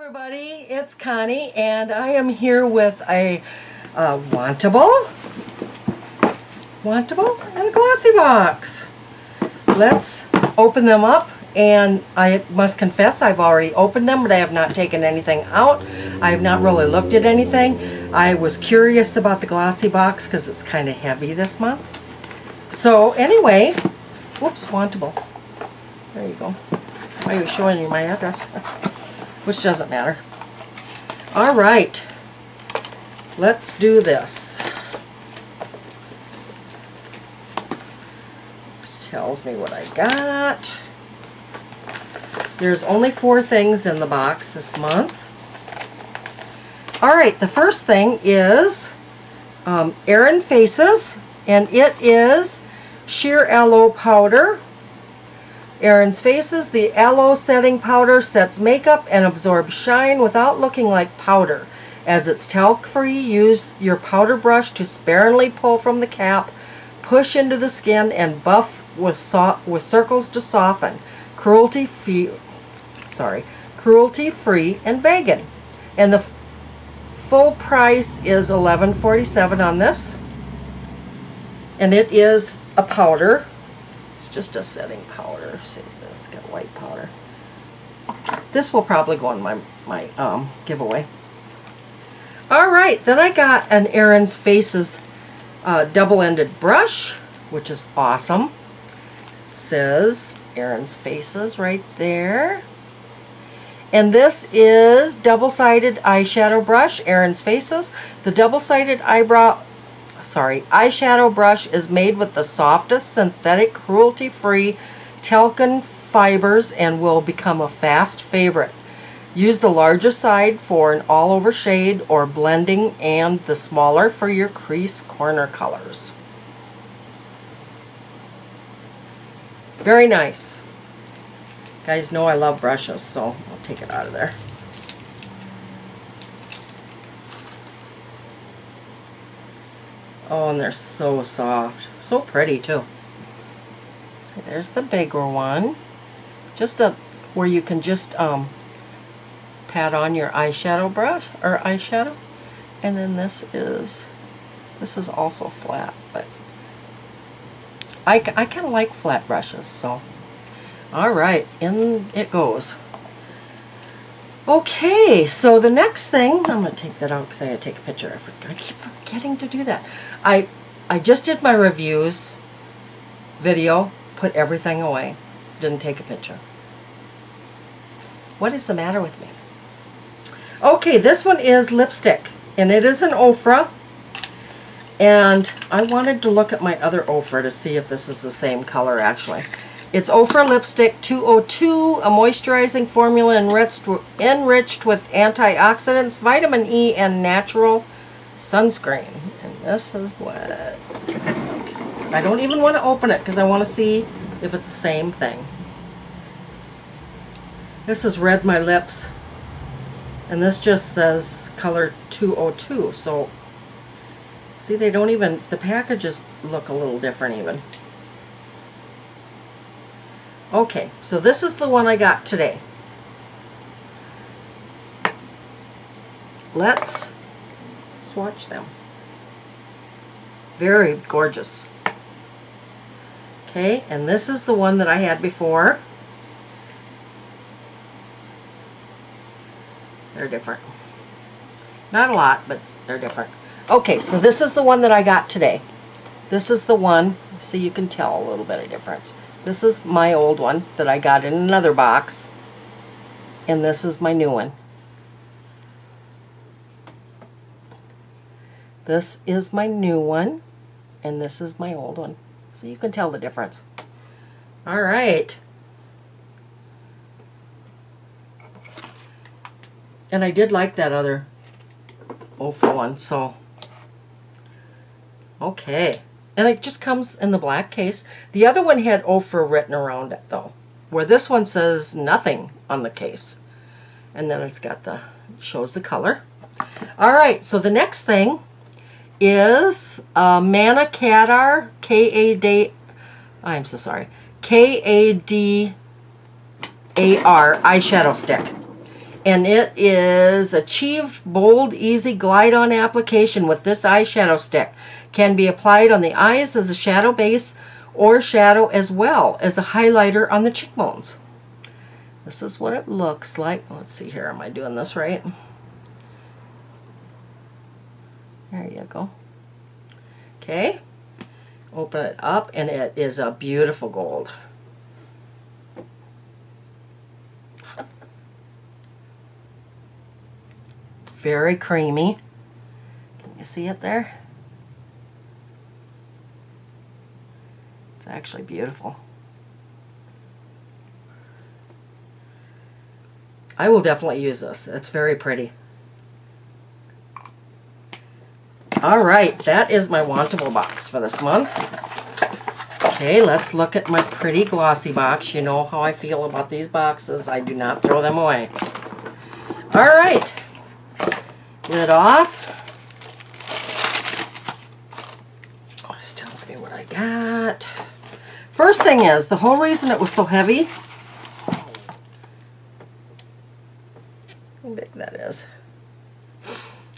everybody, it's Connie and I am here with a Wantable and a Glossybox. Let's open them up, and I must confess I've already opened them, but I have not taken anything out. I have not really looked at anything. I was curious about the Glossybox because it's kind of heavy this month. So anyway, whoops, Wantable. There you go. I was showing you my address, which doesn't matter. All right, let's do this. It tells me what I got. There's only 4 things in the box this month. All right, the first thing is Erin's Faces, and it is sheer aloe powder. Erin's Faces, the aloe setting powder sets makeup and absorbs shine without looking like powder. As it's talc-free, use your powder brush to sparingly pull from the cap, push into the skin, and buff with circles to soften. Cruelty-free and vegan. And the full price is $11.47 on this. And it is a powder. It's just a setting powder. See, it's got white powder. This will probably go in my giveaway. All right, then I got an Erin's Faces double-ended brush, which is awesome. It says Erin's Faces right there. And this is double-sided eyeshadow brush, Erin's Faces. The double-sided eyeshadow brush is made with the softest synthetic cruelty-free talcum fibers and will become a fast favorite. Use the larger side for an all-over shade or blending and the smaller for your crease corner colors. Very nice. You guys know I love brushes, so I'll take it out of there. Oh, and they're so soft. So pretty, too. So there's the bigger one. Just where you can just pat on your eyeshadow brush, or eyeshadow. And then this is also flat, but I kind of like flat brushes, so. All right, in it goes. Okay, so the next thing, I'm going to take that out because I had to take a picture. I keep forgetting to do that. I just did my reviews video, put everything away, didn't take a picture. What is the matter with me? Okay, this one is lipstick, and it is an Ofra. And I wanted to look at my other Ofra to see if this is the same color, actually. It's Ofra Lipstick 202, a moisturizing formula enriched with antioxidants, vitamin E, and natural sunscreen. And this is what... I don't even want to open it because I want to see if it's the same thing. This is Red My Lips. And this just says color 202. So, see, they don't even... The packages look a little different even. Okay, so this is the one I got today. Let's swatch them. Very gorgeous. Okay, and this is the one that I had before. They're different. Not a lot, but they're different. Okay, so this is the one that I got today. This is the one, see, you can tell a little bit of difference. This is my old one that I got in another box, and this is my new one. This is my new one, and this is my old one. So you can tell the difference. All right. And I did like that other Ofra one, so okay. And it just comes in the black case. The other one had Ofra written around it, though, where this one says nothing on the case. And then it's got the, shows the color. All right, so the next thing is Mana Kadar, K-A-D, I'm so sorry, K-A-D-A-R eyeshadow stick. and it is Achieved Bold Easy Glide On Application with this eyeshadow stick. Can be applied on the eyes as a shadow base or shadow as well as a highlighter on the cheekbones. This is what it looks like. Let's see here. Am I doing this right? There you go. Okay. Open it up, and it is a beautiful gold. It's very creamy. Can you see it there? It's actually beautiful. I will definitely use this. It's very pretty. All right, that is my Wantable box for this month. Okay, let's look at my pretty glossy box. You know how I feel about these boxes. I do not throw them away. All right, lid off. This tells me what I got. First thing is, the whole reason it was so heavy, how big that is.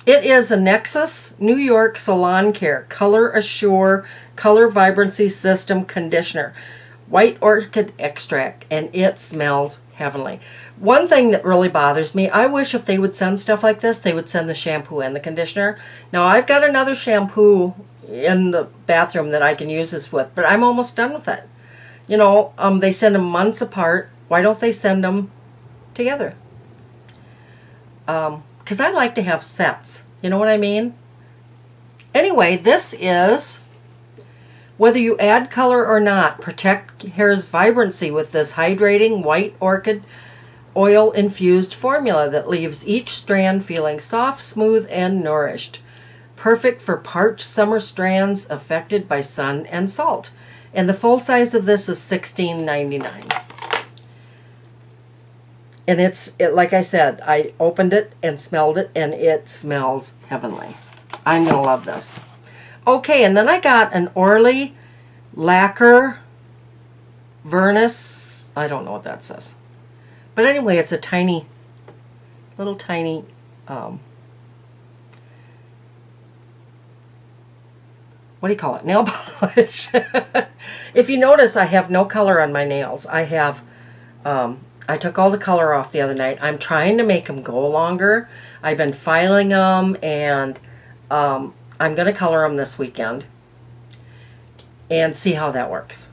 It is a Nexus New York Salon Care Color Assure Color Vibrancy System Conditioner, White Orchid Extract, and it smells heavenly. One thing that really bothers me, I wish if they would send stuff like this, they would send the shampoo and the conditioner. Now, I've got another shampoo in the bathroom that I can use this with, but I'm almost done with it. You know, they send them months apart. Why don't they send them together? Because I like to have sets. You know what I mean? Anyway, this is, whether you add color or not, protect hair's vibrancy with this hydrating white orchid oil-infused formula that leaves each strand feeling soft, smooth, and nourished. Perfect for parched summer strands affected by sun and salt. And the full size of this is $16.99. And it's like I said, I opened it and smelled it, and it smells heavenly. I'm going to love this. Okay, and then I got an Orly Lacquer Vernus. I don't know what that says. But anyway, it's a tiny, little tiny what do you call it? Nail polish. If you notice, I have no color on my nails. I have... I took all the color off the other night. I'm trying to make them go longer. I've been filing them, and I'm going to color them this weekend and see how that works.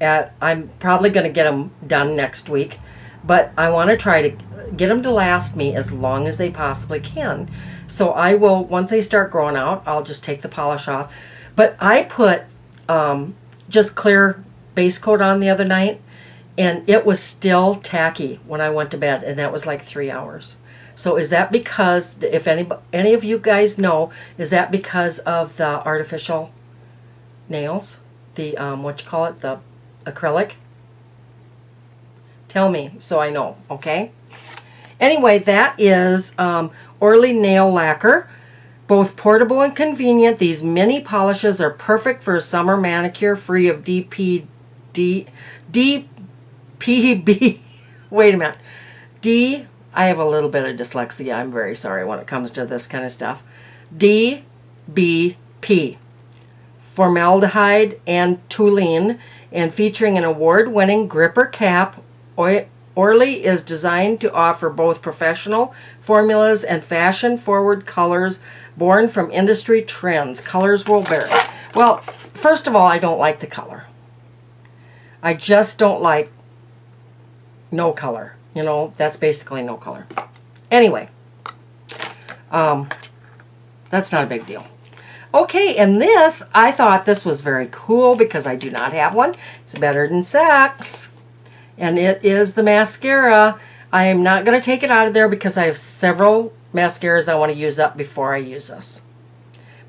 I'm probably going to get them done next week, but I want to try to get them to last me as long as they possibly can. So I will, once they start growing out, I'll just take the polish off. But I put just clear base coat on the other night, and it was still tacky when I went to bed, and that was like 3 hours. So is that because, if any of you guys know, is that because of the artificial nails? The, what you call it, the acrylic? Tell me so I know, okay? Anyway, that is Orly Nail Lacquer. Both portable and convenient, these mini polishes are perfect for a summer manicure free of DPB, wait a minute, D, I have a little bit of dyslexia, I'm very sorry when it comes to this kind of stuff, DBP, formaldehyde and toluene, and featuring an award-winning gripper cap, Orly is designed to offer both professional formulas and fashion-forward colors born from industry trends. Colors will vary. Well, first of all, I don't like the color. I just don't like no color. You know, that's basically no color. Anyway, that's not a big deal. Okay, and this, I thought this was very cool because I do not have one. It's Better Than Sex. And it is the mascara. I am not going to take it out of there because I have several mascaras I want to use up before I use this.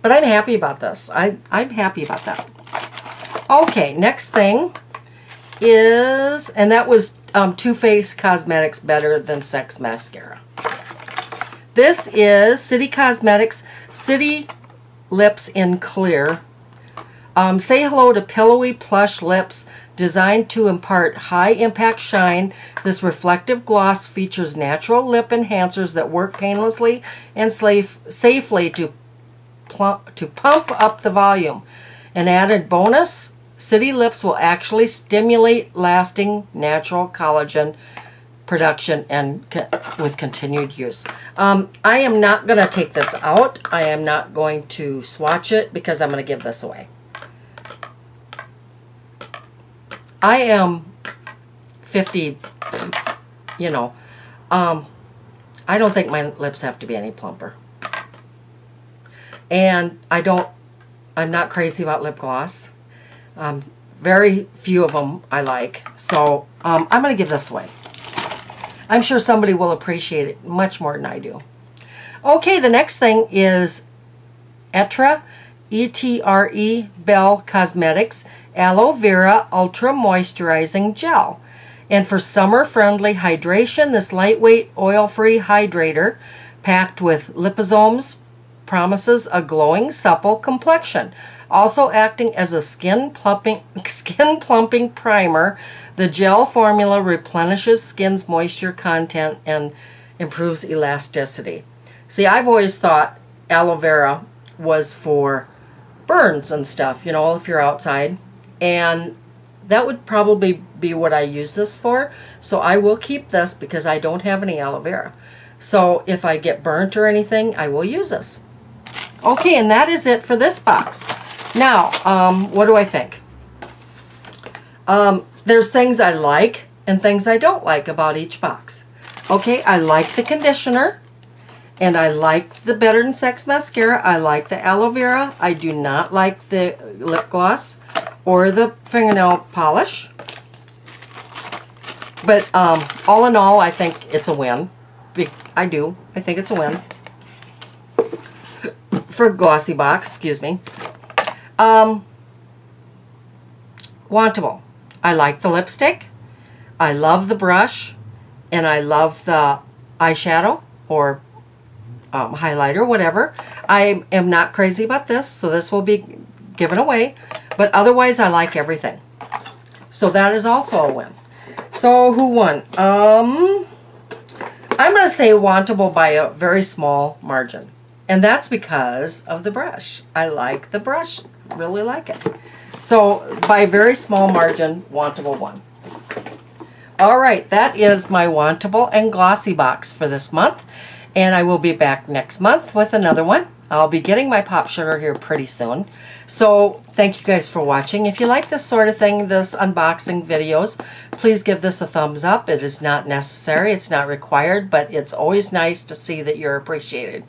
But I'm happy about this. I'm happy about that. Okay, next thing is, and that was Too Faced Cosmetics Better Than Sex Mascara. This is City Cosmetics City Lips in Clear Say hello to pillowy plush lips designed to impart high-impact shine. This reflective gloss features natural lip enhancers that work painlessly and safely to pump up the volume. An added bonus, City Lips will actually stimulate lasting natural collagen production and with continued use. I am not going to take this out. I am not going to swatch it because I'm going to give this away. I am 50, you know, I don't think my lips have to be any plumper. And I'm not crazy about lip gloss. Very few of them I like. So I'm going to give this away. I'm sure somebody will appreciate it much more than I do. Okay, the next thing is Etra, E-T-R-E, Bell Cosmetics Aloe Vera Ultra Moisturizing Gel. And for summer-friendly hydration, this lightweight, oil-free hydrator packed with liposomes promises a glowing, supple complexion. Also acting as a skin plumping primer, the gel formula replenishes skin's moisture content and improves elasticity. See, I've always thought aloe vera was for burns and stuff, you know, if you're outside. And that would probably be what I use this for. So I will keep this because I don't have any aloe vera. So if I get burnt or anything, I will use this. Okay, and that is it for this box. Now, what do I think? There's things I like and things I don't like about each box. Okay, I like the conditioner, and I like the Better Than Sex mascara. I like the aloe vera. I do not like the lip gloss or the fingernail polish. But all in all, I think it's a win. I do. I think it's a win. For Glossybox, excuse me. Wantable. I like the lipstick. I love the brush. And I love the eyeshadow or highlighter, whatever. I am not crazy about this, so this will be given away. But otherwise, I like everything. So that is also a win. So who won? I'm going to say Wantable by a very small margin. And that's because of the brush. I like the brush. Really like it. So, by a very small margin, Wantable won. Alright, that is my Wantable and Glossybox for this month. And I will be back next month with another one. I'll be getting my pop sugar here pretty soon. So, thank you guys for watching. If you like this sort of thing, this unboxing videos, please give this a thumbs up. It is not necessary. It's not required. But it's always nice to see that you're appreciated.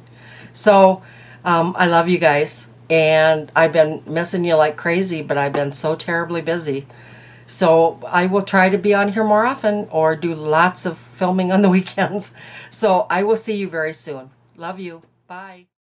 So, I love you guys, and I've been missing you like crazy, but I've been so terribly busy. So, I will try to be on here more often or do lots of filming on the weekends. So, I will see you very soon. Love you. Bye.